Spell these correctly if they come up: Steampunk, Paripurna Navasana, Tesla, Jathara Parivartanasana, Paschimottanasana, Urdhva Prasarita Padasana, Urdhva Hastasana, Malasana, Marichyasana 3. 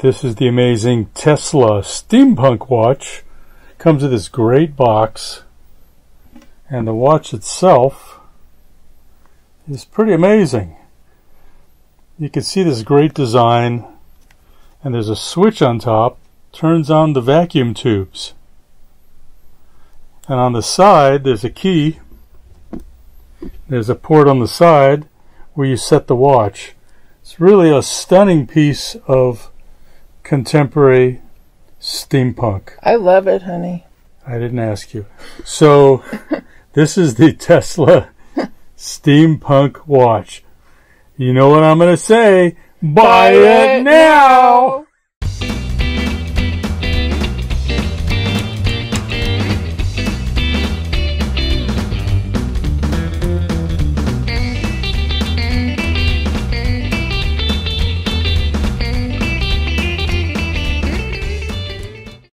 This is the amazing Tesla steampunk watch. Comes in this great box, and the watch itself is pretty amazing. You can see this great design, and there's a switch on top, turns on the vacuum tubes. And on the side, there's a key. There's a port on the side where you set the watch. It's really a stunning piece of contemporary steampunk. I love it, honey. I didn't ask you. So, this is the Tesla steampunk watch. You know what I'm going to say? Buy it now!